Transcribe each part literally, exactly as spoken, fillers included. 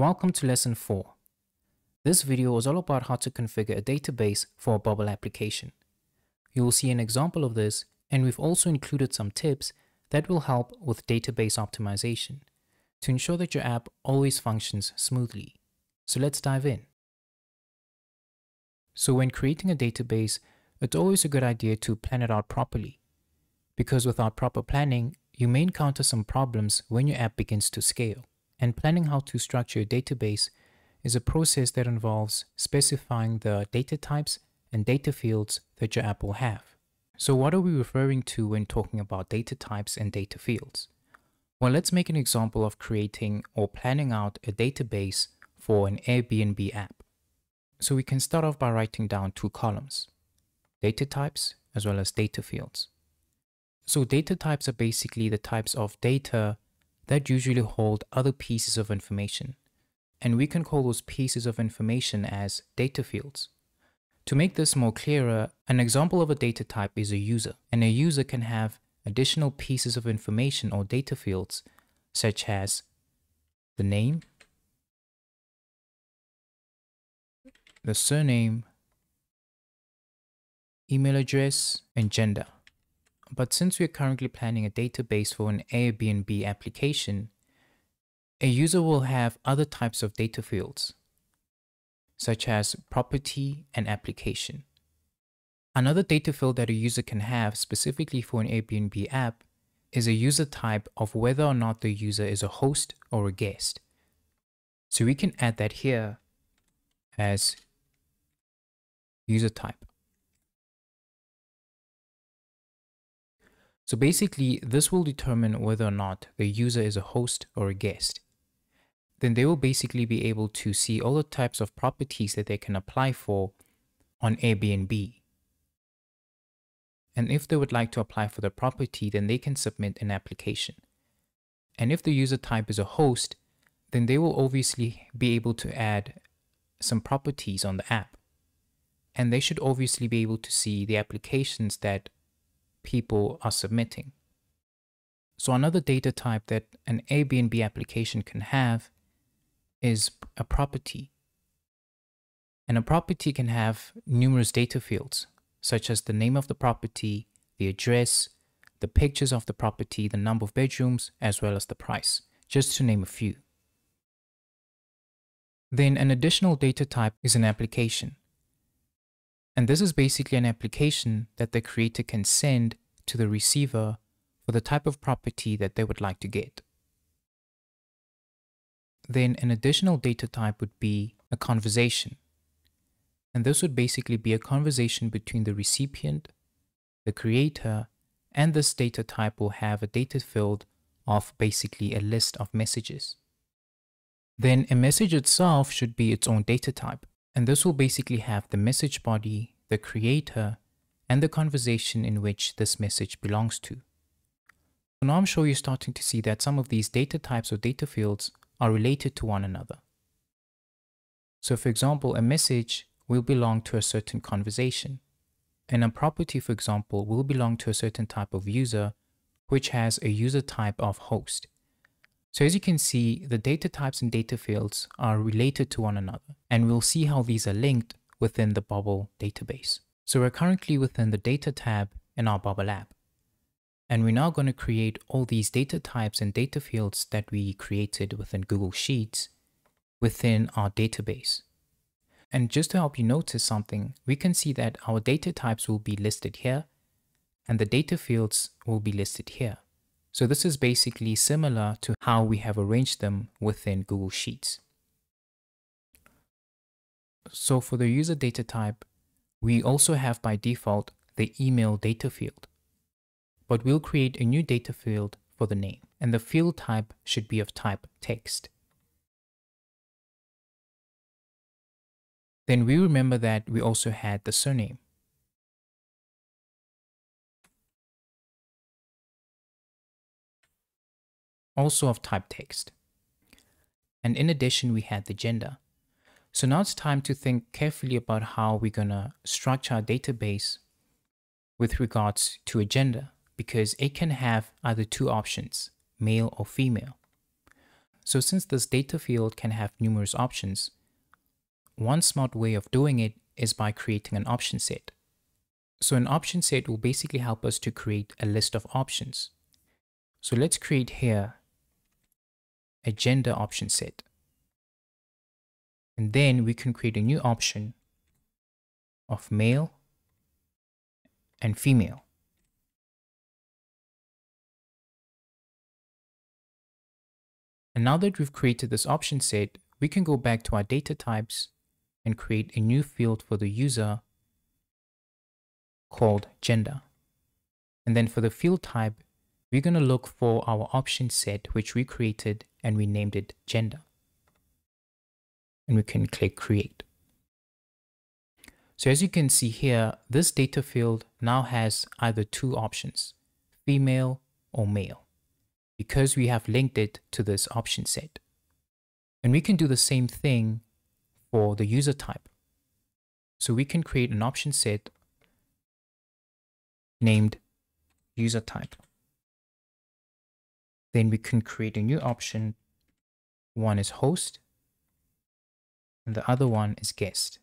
Welcome to lesson four. This video is all about how to configure a database for a Bubble application. You will see an example of this, and we've also included some tips that will help with database optimization to ensure that your app always functions smoothly. So let's dive in. So when creating a database, it's always a good idea to plan it out properly, because without proper planning, you may encounter some problems when your app begins to scale. And planning how to structure a database is a process that involves specifying the data types and data fields that your app will have. So what are we referring to when talking about data types and data fields? Well, let's make an example of creating or planning out a database for an Airbnb app. So we can start off by writing down two columns, data types as well as data fields. So data types are basically the types of data that usually hold other pieces of information, and we can call those pieces of information as data fields. To make this more clearer, an example of a data type is a user, and a user can have additional pieces of information or data fields such as the name, the surname, email address, and gender. But since we are currently planning a database for an Airbnb application, a user will have other types of data fields, such as property and application. Another data field that a user can have specifically for an Airbnb app is a user type of whether or not the user is a host or a guest. So we can add that here as user type. So basically, this will determine whether or not the user is a host or a guest. Then they will basically be able to see all the types of properties that they can apply for on Airbnb. And if they would like to apply for the property, then they can submit an application. And if the user type is a host, then they will obviously be able to add some properties on the app. And they should obviously be able to see the applications that people are submitting. So another data type that an Airbnb application can have is a property. And a property can have numerous data fields, such as the name of the property, the address, the pictures of the property, the number of bedrooms, as well as the price, just to name a few. Then an additional data type is an application. And this is basically an application that the creator can send to the receiver for the type of property that they would like to get. Then an additional data type would be a conversation. And this would basically be a conversation between the recipient, the creator, and this data type will have a data field of basically a list of messages. Then a message itself should be its own data type. And this will basically have the message body, the creator, and the conversation in which this message belongs to. So now I'm sure you're starting to see that some of these data types or data fields are related to one another. So for example, a message will belong to a certain conversation, and a property, for example, will belong to a certain type of user, which has a user type of host. So as you can see, the data types and data fields are related to one another, and we'll see how these are linked within the Bubble database. So we're currently within the data tab in our Bubble app, and we're now going to create all these data types and data fields that we created within Google Sheets within our database. And just to help you notice something, we can see that our data types will be listed here, and the data fields will be listed here. So this is basically similar to how we have arranged them within Google Sheets. So for the user data type, we also have by default the email data field, but we'll create a new data field for the name, and the field type should be of type text. Then we remember that we also had the surname. Also of type text. And in addition, we had the gender. So now it's time to think carefully about how we're going to structure our database with regards to a gender, because it can have either two options, male or female. So since this data field can have numerous options, one smart way of doing it is by creating an option set. So an option set will basically help us to create a list of options. So let's create here a gender option set. And then we can create a new option of male and female. And now that we've created this option set, we can go back to our data types and create a new field for the user called gender. And then for the field type, we're going to look for our option set, which we created, and we named it gender. And we can click create. So as you can see here, this data field now has either two options, female or male, because we have linked it to this option set. And we can do the same thing for the user type. So we can create an option set named user type. Then we can create a new option. One is host and the other one is guest.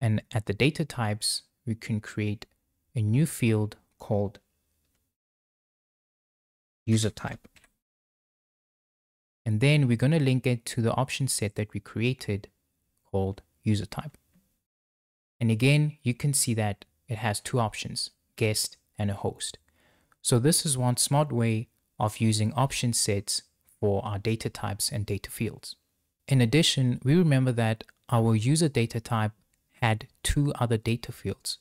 And at the data types, we can create a new field called user type. And then we're going to link it to the option set that we created called user type. And again, you can see that it has two options, guest and a host. So this is one smart way of using option sets for our data types and data fields. In addition, we remember that our user data type had two other data fields,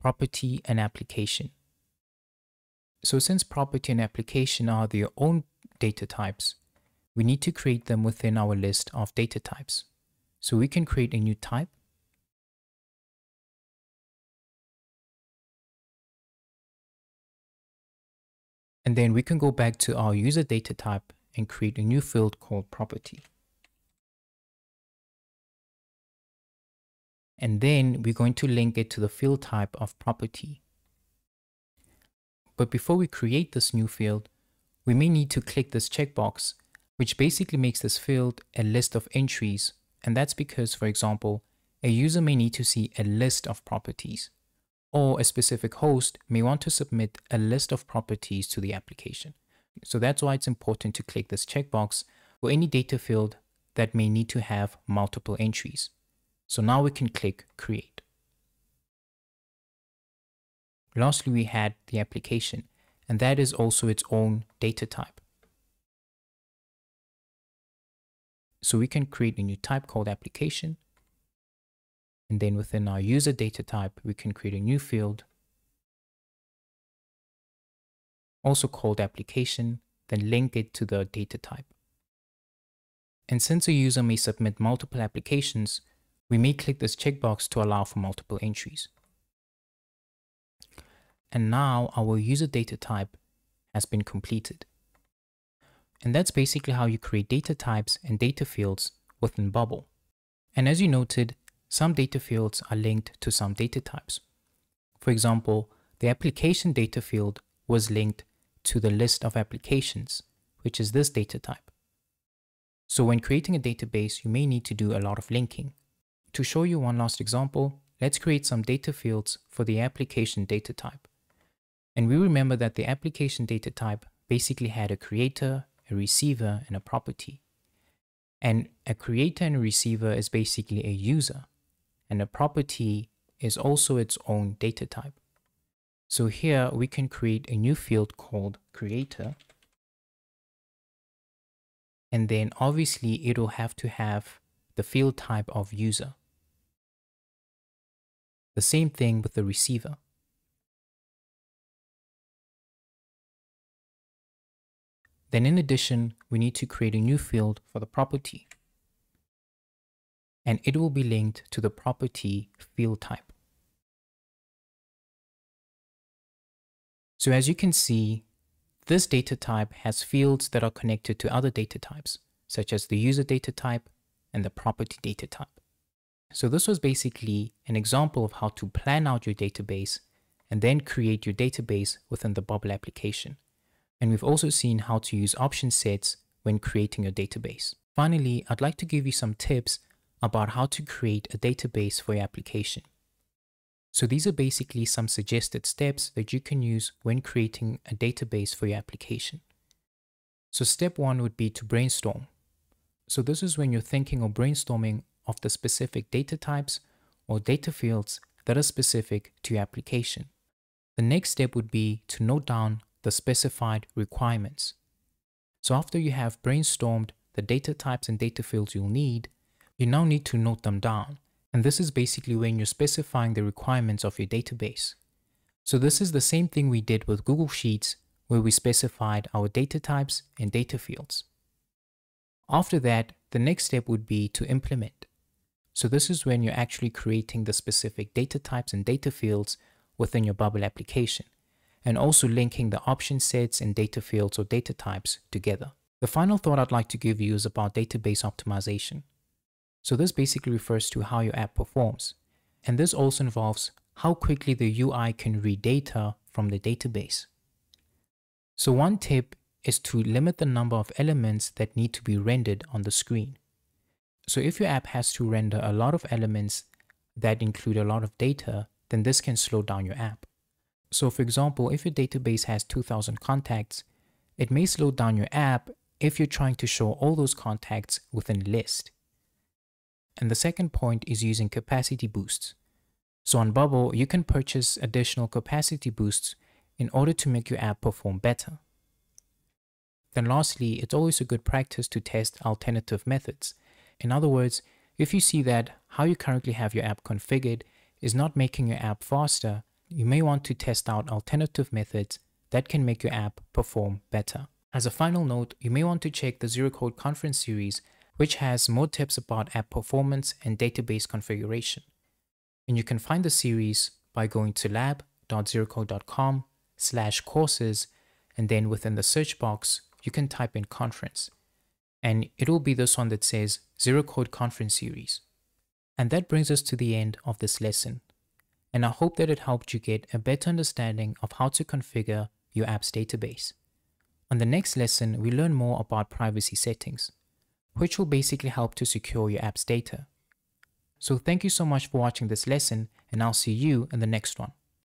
property and application. So since property and application are their own data types, we need to create them within our list of data types. So we can create a new type. And then we can go back to our user data type and create a new field called property. And then we're going to link it to the field type of property. But before we create this new field, we may need to click this checkbox, which basically makes this field a list of entries. And that's because, for example, a user may need to see a list of properties, or a specific host may want to submit a list of properties to the application. So that's why it's important to click this checkbox for any data field that may need to have multiple entries. So now we can click create. Lastly, we had the application, and that is also its own data type. So we can create a new type called application. And then within our user data type, we can create a new field, also called application, then link it to the data type. And since a user may submit multiple applications, we may click this checkbox to allow for multiple entries. And now our user data type has been completed. And that's basically how you create data types and data fields within Bubble. And as you noted, some data fields are linked to some data types. For example, the application data field was linked to the list of applications, which is this data type. So when creating a database, you may need to do a lot of linking. To show you one last example, let's create some data fields for the application data type. And we remember that the application data type basically had a creator, a receiver, and a property. And a creator and a receiver is basically a user, and a property is also its own data type. So here we can create a new field called creator. And then obviously it'll have to have the field type of user. The same thing with the receiver. Then in addition, we need to create a new field for the property, and it will be linked to the property field type. So as you can see, this data type has fields that are connected to other data types, such as the user data type and the property data type. So this was basically an example of how to plan out your database and then create your database within the Bubble application. And we've also seen how to use option sets when creating a database. Finally, I'd like to give you some tips about how to create a database for your application. So these are basically some suggested steps that you can use when creating a database for your application. So step one would be to brainstorm. So this is when you're thinking or brainstorming of the specific data types or data fields that are specific to your application. The next step would be to note down the specified requirements. So after you have brainstormed the data types and data fields you'll need, you now need to note them down. And this is basically when you're specifying the requirements of your database. So this is the same thing we did with Google Sheets, where we specified our data types and data fields. After that, the next step would be to implement. So this is when you're actually creating the specific data types and data fields within your Bubble application, and also linking the option sets and data fields or data types together. The final thought I'd like to give you is about database optimization. So this basically refers to how your app performs. And this also involves how quickly the U I can read data from the database. So one tip is to limit the number of elements that need to be rendered on the screen. So if your app has to render a lot of elements that include a lot of data, then this can slow down your app. So for example, if your database has two thousand contacts, it may slow down your app if you're trying to show all those contacts within a list. And the second point is using capacity boosts. So on Bubble, you can purchase additional capacity boosts in order to make your app perform better. Then lastly, it's always a good practice to test alternative methods. In other words, if you see that how you currently have your app configured is not making your app faster, you may want to test out alternative methods that can make your app perform better. As a final note, you may want to check the Zeroqode conference series, which has more tips about app performance and database configuration. And you can find the series by going to lab.zeroqode.com slash courses, and then within the search box, you can type in conference. And it will be this one that says Zeroqode Conference Series. And that brings us to the end of this lesson. And I hope that it helped you get a better understanding of how to configure your app's database. On the next lesson, we learn more about privacy settings, which will basically help to secure your app's data. So thank you so much for watching this lesson, and I'll see you in the next one.